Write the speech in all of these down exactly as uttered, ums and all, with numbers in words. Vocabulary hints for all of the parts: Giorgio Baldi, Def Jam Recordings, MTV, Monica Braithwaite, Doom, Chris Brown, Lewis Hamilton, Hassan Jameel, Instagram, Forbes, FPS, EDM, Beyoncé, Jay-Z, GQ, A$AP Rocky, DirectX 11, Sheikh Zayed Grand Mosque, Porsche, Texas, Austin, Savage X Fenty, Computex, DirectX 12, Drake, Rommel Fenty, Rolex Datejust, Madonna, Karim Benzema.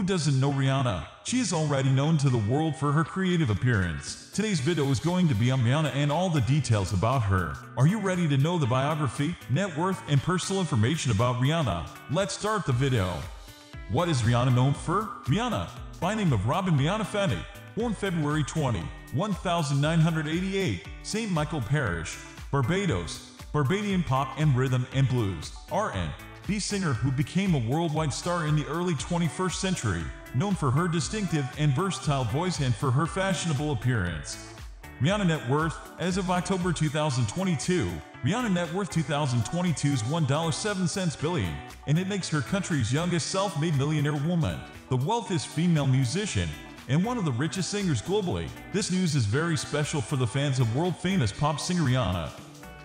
Who doesn't know Rihanna? She is already known to the world for her creative appearance. Today's video is going to be on Rihanna and all the details about her. Are you ready to know the biography, net worth, and personal information about Rihanna? Let's start the video. What is Rihanna known for? Rihanna, by name of Robyn Rihanna Fenty, born February twentieth, nineteen eighty-eight, Saint Michael Parish, Barbados, Barbadian pop and rhythm and blues, R and B singer who became a worldwide star in the early twenty-first century, known for her distinctive and versatile voice and for her fashionable appearance. Rihanna net worth, as of October two thousand twenty-two, Rihanna net worth two thousand twenty-two is one point oh seven billion dollars, and it makes her country's youngest self-made millionaire woman, the wealthiest female musician, and one of the richest singers globally. This news is very special for the fans of world-famous pop singer Rihanna.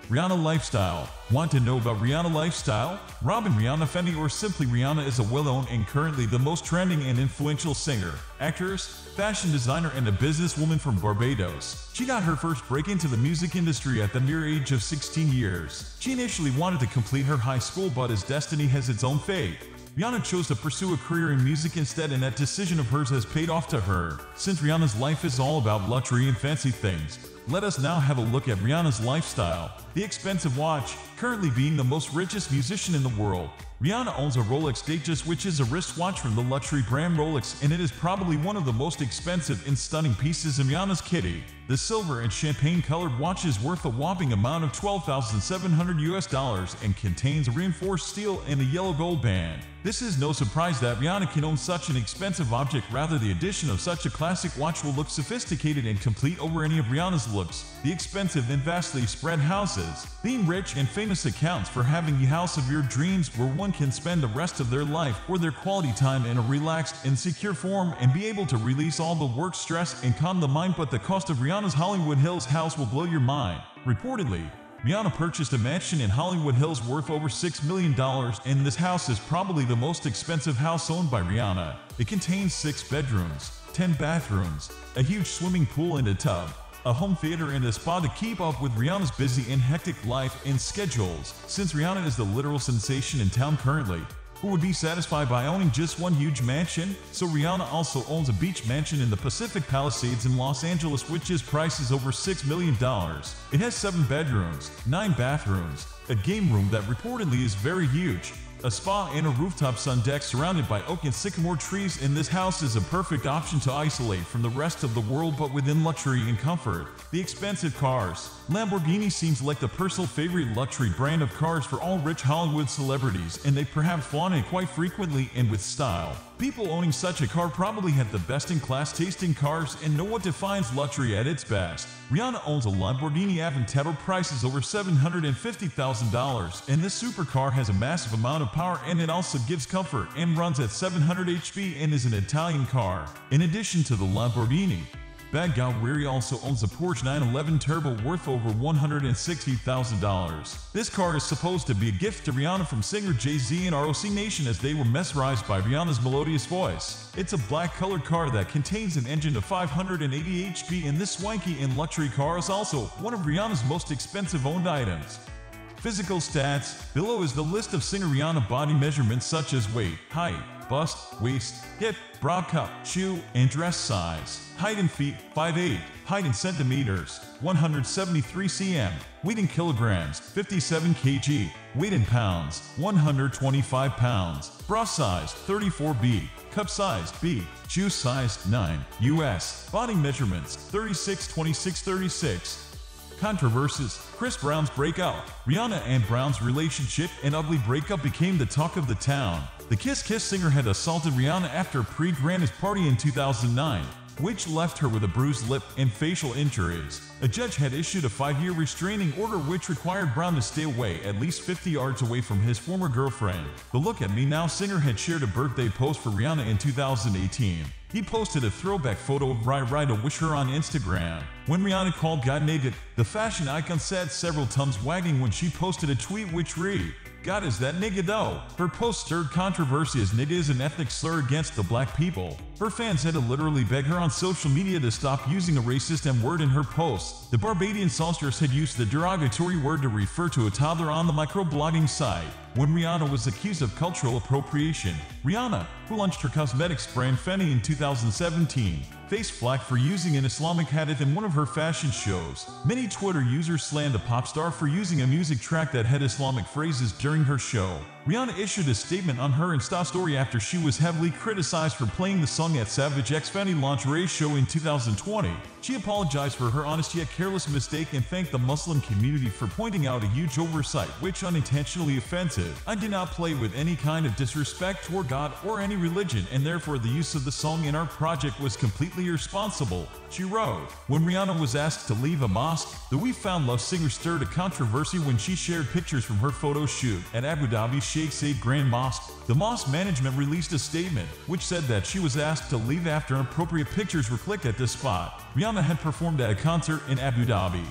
Rihanna lifestyle. Want to know about Rihanna lifestyle? Robyn Rihanna Fenty, or simply Rihanna, is a well-known and currently the most trending and influential singer, actress, fashion designer, and a businesswoman from Barbados. She got her first break into the music industry at the mere age of sixteen years. She initially wanted to complete her high school, but as destiny has its own fate, Rihanna chose to pursue a career in music instead, and that decision of hers has paid off to her. Since Rihanna's life is all about luxury and fancy things, let us now have a look at Rihanna's lifestyle. The expensive watch, currently being the most richest musician in the world. Rihanna owns a Rolex Datejust, which is a wristwatch from the luxury brand Rolex, and it is probably one of the most expensive and stunning pieces in Rihanna's kitty. The silver and champagne-colored watch is worth a whopping amount of twelve thousand seven hundred U S dollars and contains a reinforced steel and a yellow gold band. This is no surprise that Rihanna can own such an expensive object. Rather, the addition of such a classic watch will look sophisticated and complete over any of Rihanna's looks. The expensive and vastly spread houses. Being rich and famous accounts for having the house of your dreams, where one can spend the rest of their life or their quality time in a relaxed and secure form and be able to release all the work stress and calm the mind. But the cost of Rihanna's Hollywood Hills house will blow your mind. Reportedly, Rihanna purchased a mansion in Hollywood Hills worth over six million dollars, and this house is probably the most expensive house owned by Rihanna. It contains six bedrooms, ten bathrooms, a huge swimming pool and a tub, a home theater and a spa to keep up with Rihanna's busy and hectic life and schedules. Since Rihanna is the literal sensation in town currently, who would be satisfied by owning just one huge mansion? So Rihanna also owns a beach mansion in the Pacific Palisades in Los Angeles, which is priced over six million dollars. It has seven bedrooms, nine bathrooms, a game room that reportedly is very huge, a spa and a rooftop sun deck surrounded by oak and sycamore trees, and this house is a perfect option to isolate from the rest of the world but within luxury and comfort. The expensive cars. Lamborghini seems like the personal favorite luxury brand of cars for all rich Hollywood celebrities, and they perhaps flaunt it quite frequently and with style. People owning such a car probably have the best-in-class taste in cars and know what defines luxury at its best. Rihanna owns a Lamborghini Aventador, prices over seven hundred fifty thousand dollars, and this supercar has a massive amount of power, and it also gives comfort and runs at seven hundred horsepower and is an Italian car. In addition to the Lamborghini, Bad Gowrie also owns a Porsche nine eleven Turbo worth over one hundred sixty thousand dollars. This car is supposed to be a gift to Rihanna from singer Jay-Z and R O C Nation, as they were mesmerized by Rihanna's melodious voice. It's a black-colored car that contains an engine of five hundred eighty horsepower, and this swanky and luxury car is also one of Rihanna's most expensive owned items. Physical stats. Below is the list of singer Rihanna body measurements such as weight, height, bust, waist, hip, bra cup, shoe, and dress size. Height in feet, five eight. Height in centimeters, one hundred seventy-three centimeters. Weight in kilograms, fifty-seven kilograms. Weight in pounds, one hundred twenty-five pounds. Bra size, thirty-four B. Cup size, B. Shoe size, nine U S. Body measurements, thirty-six twenty-six thirty-six. Controversies. Chris Brown's breakup. Rihanna and Brown's relationship and ugly breakup became the talk of the town. The Kiss Kiss singer had assaulted Rihanna after a pre-Grammys party in two thousand nine, which left her with a bruised lip and facial injuries. A judge had issued a five-year restraining order which required Brown to stay away at least fifty yards away from his former girlfriend. The Look At Me Now singer had shared a birthday post for Rihanna in two thousand eighteen. He posted a throwback photo of Rai Rai to wish her on Instagram. When Rihanna called God naked, the fashion icon sat several thumbs wagging when she posted a tweet which read, "God is that nigga though." Her post stirred controversy as nigga is an ethnic slur against the black people. Her fans had to literally beg her on social media to stop using a racist M word in her posts. The Barbadian songstress had used the derogatory word to refer to a toddler on the microblogging site. When Rihanna was accused of cultural appropriation, Rihanna, who launched her cosmetics brand Fenty in two thousand seventeen, faced flack for using an Islamic hadith in one of her fashion shows. Many Twitter users slammed the pop star for using a music track that had Islamic phrases during her show. Rihanna issued a statement on her Insta story after she was heavily criticized for playing the song at Savage X Fenty lingerie show in two thousand twenty. She apologized for her honest yet careless mistake and thanked the Muslim community for pointing out a huge oversight which unintentionally offensive. I did not play with any kind of disrespect toward God or any religion, and therefore the use of the song in our project was completely irresponsible, she wrote. When Rihanna was asked to leave a mosque, the We Found Love singer stirred a controversy when she shared pictures from her photo shoot at Abu Dhabi's Sheikh Zayed Grand Mosque. The mosque management released a statement, which said that she was asked to leave after inappropriate pictures were clicked at this spot. Rihanna had performed at a concert in Abu Dhabi.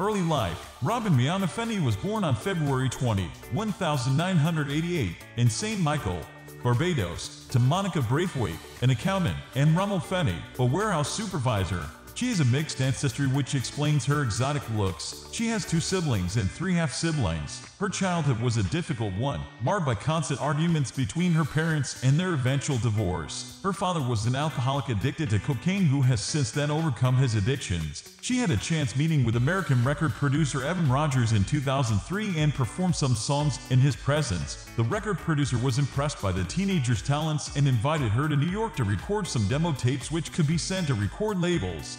Early life. Robyn Rihanna Fenty was born on February twentieth, nineteen eighty-eight, in Saint Michael, Barbados, to Monica Braithwaite, an accountant, and Rommel Fenty, a warehouse supervisor. She has a mixed ancestry which explains her exotic looks. She has two siblings and three half-siblings. Her childhood was a difficult one, marred by constant arguments between her parents and their eventual divorce. Her father was an alcoholic addicted to cocaine who has since then overcome his addictions. She had a chance meeting with American record producer Evan Rogers in two thousand three and performed some songs in his presence. The record producer was impressed by the teenager's talents and invited her to New York to record some demo tapes which could be sent to record labels.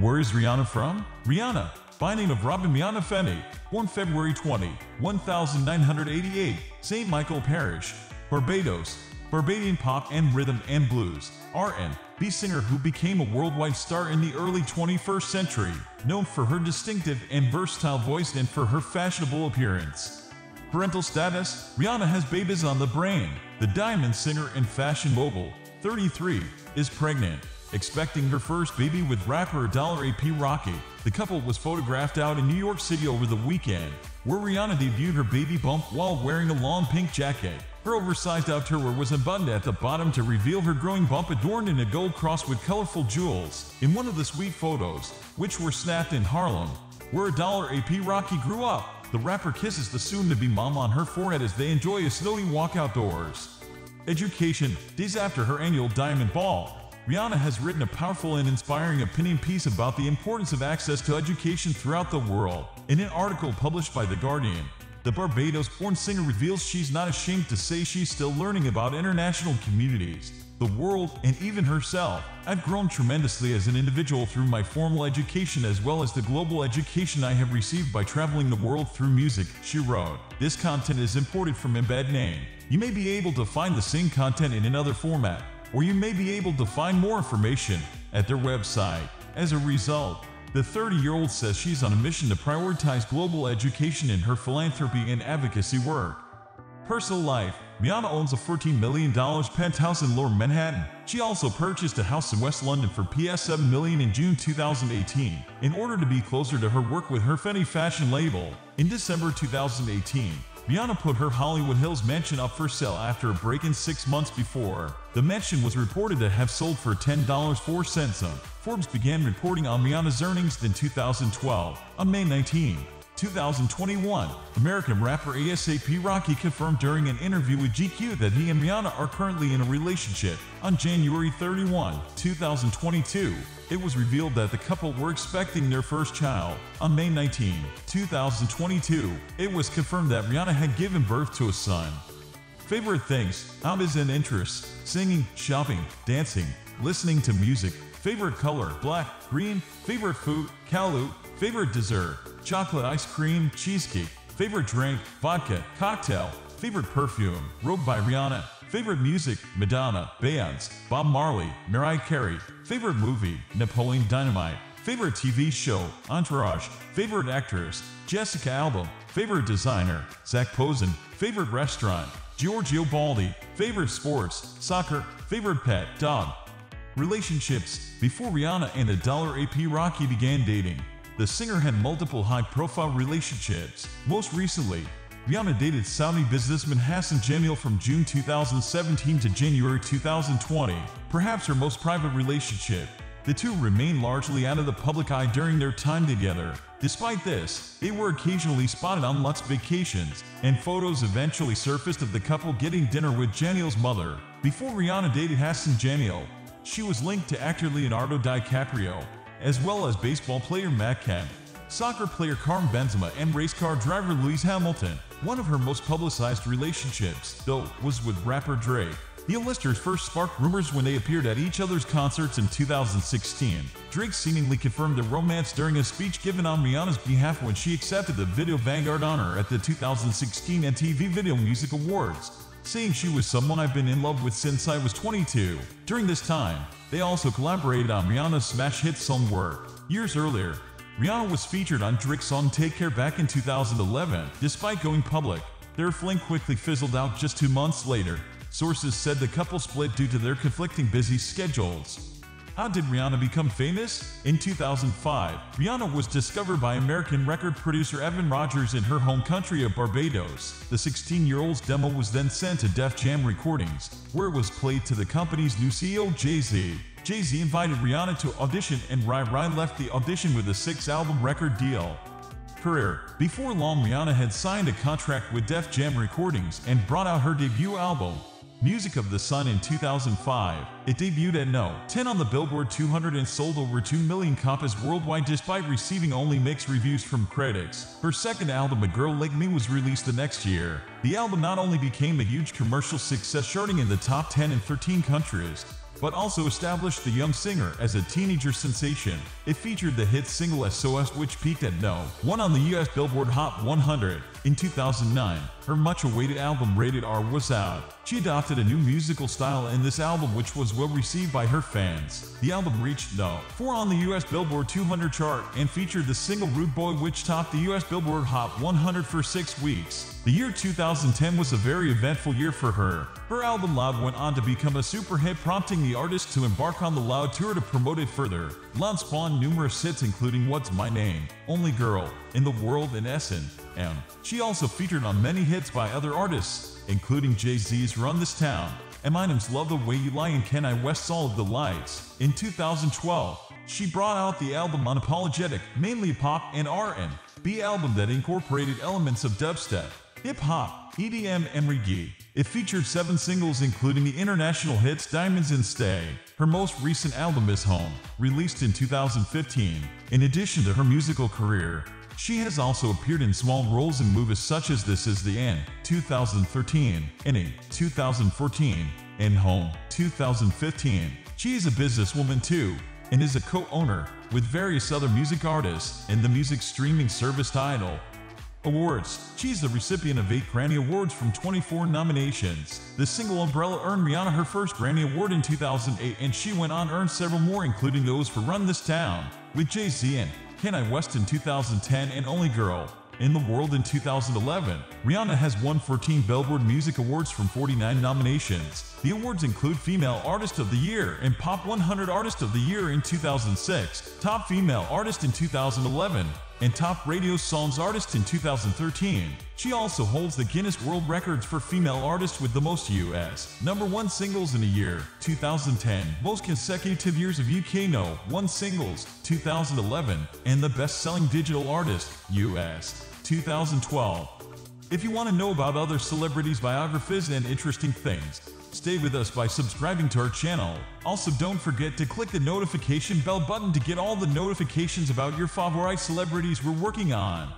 Where is Rihanna from? Rihanna, by name of Robyn Rihanna Fenty, born February twentieth, nineteen eighty-eight, Saint Michael Parish, Barbados, Barbadian pop and rhythm and blues, R and B singer who became a worldwide star in the early twenty-first century, known for her distinctive and versatile voice and for her fashionable appearance. Parental status, Rihanna has babies on the brain. The diamond singer and fashion mogul, thirty-three, is pregnant, expecting her first baby with rapper A$AP Rocky. The couple was photographed out in New York City over the weekend, where Rihanna debuted her baby bump while wearing a long pink jacket. Her oversized outerwear was unbuttoned at the bottom to reveal her growing bump adorned in a gold cross with colorful jewels. In one of the sweet photos, which were snapped in Harlem, where A$AP Rocky grew up, the rapper kisses the soon-to-be mom on her forehead as they enjoy a snowy walk outdoors. Education. Days after her annual Diamond Ball, Rihanna has written a powerful and inspiring opinion piece about the importance of access to education throughout the world. In an article published by The Guardian, the Barbados-born singer reveals she's not ashamed to say she's still learning about international communities, the world, and even herself. I've grown tremendously as an individual through my formal education as well as the global education I have received by traveling the world through music, she wrote. This content is imported from Embed Name. You may be able to find the same content in another format, or you may be able to find more information at their website. As a result, the thirty-year-old says she's on a mission to prioritize global education in her philanthropy and advocacy work. Personal life. Rihanna owns a fourteen million dollar penthouse in Lower Manhattan. She also purchased a house in West London for seven million pounds in June two thousand eighteen in order to be closer to her work with her Fenty fashion label. In December two thousand eighteen, Rihanna put her Hollywood Hills mansion up for sale after a break-in six months before. The mansion was reported to have sold for ten dollars and four cents. Forbes began reporting on Rihanna's earnings in two thousand twelve. On May nineteenth, two thousand twenty-one, American rapper A$AP Rocky confirmed during an interview with G Q that he and Rihanna are currently in a relationship. On January thirty-first, two thousand twenty-two, it was revealed that the couple were expecting their first child. On May nineteenth, two thousand twenty-two, it was confirmed that Rihanna had given birth to a son. Favorite things, hobbies and interests, singing, shopping, dancing, listening to music. Favorite color, black, green. Favorite food, kalu. Favorite dessert, chocolate ice cream, cheesecake. Favorite drink, vodka, cocktail. Favorite perfume, Robe by Rihanna. Favorite music, Madonna, Beyoncé, Bob Marley, Mariah Carey. Favorite movie, Napoleon Dynamite. Favorite T V show, Entourage. Favorite actress, Jessica Alba. Favorite designer, Zac Posen. Favorite restaurant, Giorgio Baldi. Favorite sports, soccer. Favorite pet, dog. Relationships. Before Rihanna and A$AP Rocky began dating, the singer had multiple high-profile relationships. Most recently, Rihanna dated Saudi businessman Hassan Jameel from June two thousand seventeen to January two thousand twenty. Perhaps her most private relationship, The two remained largely out of the public eye during their time together. Despite this, they were occasionally spotted on Lux vacations, and photos eventually surfaced of the couple getting dinner with Jameel's mother. Before Rihanna dated Hassan Jameel, she was linked to actor Leonardo DiCaprio, as well as baseball player Matt Kemp, soccer player Karim Benzema, and race car driver Lewis Hamilton. One of her most publicized relationships, though, was with rapper Drake. The A-listers first sparked rumors when they appeared at each other's concerts in two thousand sixteen. Drake seemingly confirmed the romance during a speech given on Rihanna's behalf when she accepted the Video Vanguard honor at the two thousand sixteen M T V Video Music Awards, saying she was someone I've been in love with since I was twenty-two. During this time, they also collaborated on Rihanna's smash hit song Work. Years earlier, Rihanna was featured on Drake's song Take Care back in two thousand eleven. Despite going public, their fling quickly fizzled out just two months later. Sources said the couple split due to their conflicting busy schedules. How did Rihanna become famous? In two thousand five, Rihanna was discovered by American record producer Evan Rogers in her home country of Barbados. The sixteen-year-old's demo was then sent to Def Jam Recordings, where it was played to the company's new C E O Jay-Z. Jay-Z invited Rihanna to audition, and Rai Rai left the audition with a six-album record deal. Career. Before long, Rihanna had signed a contract with Def Jam Recordings and brought out her debut album, Music of the Sun, in two thousand five. It debuted at number ten on the Billboard two hundred and sold over two million copies worldwide despite receiving only mixed reviews from critics. Her second album, A Girl Like Me, was released the next year. The album not only became a huge commercial success, charting in the top ten in thirteen countries, but also established the young singer as a teenager sensation. It featured the hit single S O S, which peaked at number one on the U S Billboard Hot one hundred. In two thousand nine, her much-awaited album Rated R was out. She adopted a new musical style in this album, which was well received by her fans. The album reached number four on the U S Billboard two hundred chart and featured the single Rude Boy, which topped the U S Billboard Hot one hundred for six weeks. The year two thousand ten was a very eventful year for her. Her album Loud went on to become a super hit, prompting the artist to embark on the Loud tour to promote it further. Loud spawned numerous hits, including What's My Name, Only Girl in the World, and S and M. She also featured on many hits by other artists, including Jay-Z's Run This Town, Eminem's Love the Way You Lie, and Kanye West's All of the Lights. In two thousand twelve, she brought out the album Unapologetic, mainly a pop and R and B album that incorporated elements of dubstep, hip-hop, E D M, and reggae. It featured seven singles, including the international hits Diamonds and Stay. Her most recent album is Home, released in two thousand fifteen. In addition to her musical career, she has also appeared in small roles in movies such as This Is the End, two thousand thirteen, Inning, two thousand fourteen, and Home, two thousand fifteen. She is a businesswoman too, and is a co-owner with various other music artists in the music streaming service Tidal. Awards. She's the recipient of eight Grammy Awards from twenty-four nominations. The single Umbrella earned Rihanna her first Grammy Award in two thousand eight, and she went on to earn several more, including those for Run This Town with Jay-Z and Kanye West in two thousand ten and Only Girl in the World in two thousand eleven. Rihanna has won fourteen Billboard Music Awards from forty-nine nominations. The awards include Female Artist of the Year and Pop one hundred Artist of the Year in two thousand six, Top Female Artist in two thousand eleven, and Top Radio Songs Artist in two thousand thirteen. She also holds the Guinness World Records for female artists with the most U S number one singles in a year, two thousand ten, most consecutive years of U K no. one singles, two thousand eleven, and the best-selling digital artist, U S two thousand twelve. If you want to know about other celebrities' biographies and interesting things, stay with us by subscribing to our channel. Also, don't forget to click the notification bell button to get all the notifications about your favorite celebrities we're working on.